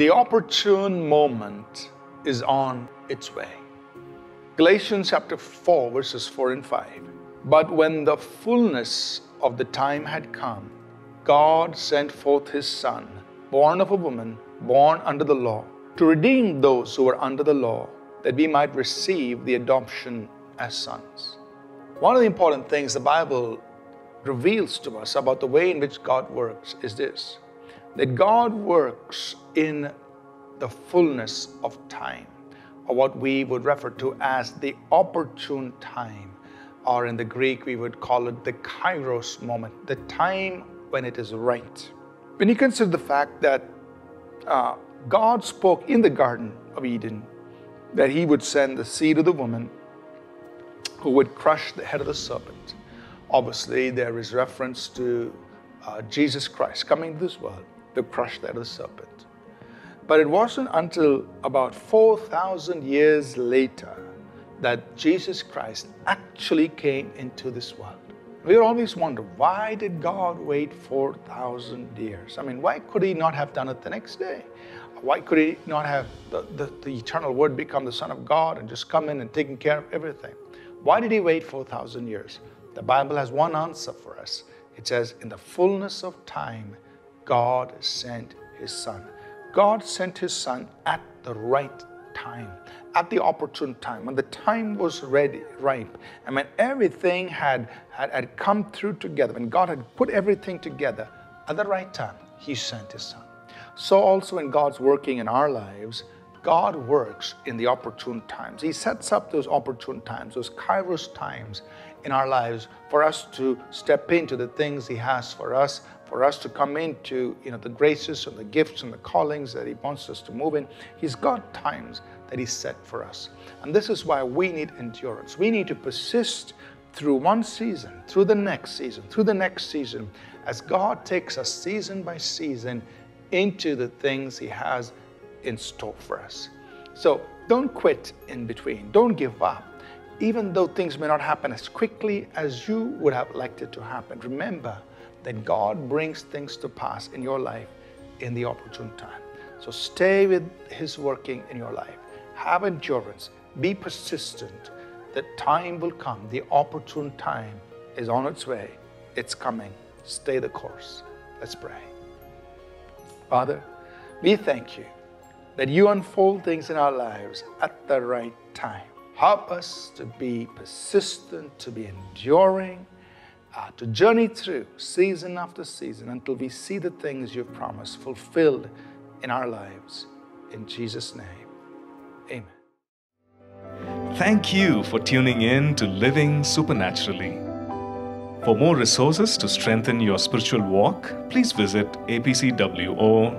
The opportune moment is on its way. Galatians chapter 4, verses 4 and 5. But when the fullness of the time had come, God sent forth His Son, born of a woman, born under the law, to redeem those who were under the law, that we might receive the adoption as sons. One of the important things the Bible reveals to us about the way in which God works is this, that God works in the fullness of time, or what we would refer to as the opportune time, or in the Greek we would call it the kairos moment, the time when it is right. When you consider the fact that God spoke in the Garden of Eden that He would send the seed of the woman who would crush the head of the serpent. Obviously, there is reference to Jesus Christ coming to this world to crush the head of the serpent. But it wasn't until about 4,000 years later that Jesus Christ actually came into this world. We always wonder, why did God wait 4,000 years? I mean, why could He not have done it the next day? Why could He not have the eternal Word become the Son of God and just come in and taking care of everything? Why did He wait 4,000 years? The Bible has one answer for us. It says, in the fullness of time, God sent His Son. God sent His Son at the right time, at the opportune time, when the time was ready, ripe, and when everything had come through together, when God had put everything together, at the right time, He sent His Son. So also when God's working in our lives, God works in the opportune times. He sets up those opportune times, those kairos times in our lives for us to step into the things He has for us to come into the graces and the gifts and the callings that He wants us to move in. He's got times that He set for us. And this is why we need endurance. We need to persist through one season, through the next season, through the next season, as God takes us season by season into the things He has in store for us. So don't quit in between. Don't give up. Even though things may not happen as quickly as you would have liked it to happen, remember that God brings things to pass in your life in the opportune time. So stay with His working in your life. Have endurance. Be persistent. The time will come. The opportune time is on its way. It's coming. Stay the course. Let's pray. Father, we thank You that You unfold things in our lives at the right time. Help us to be persistent, to be enduring, to journey through season after season until we see the things You've promised fulfilled in our lives. In Jesus' name, amen. Thank you for tuning in to Living Supernaturally. For more resources to strengthen your spiritual walk, please visit apcwo.org.